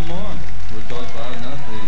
double more. We're 25-0.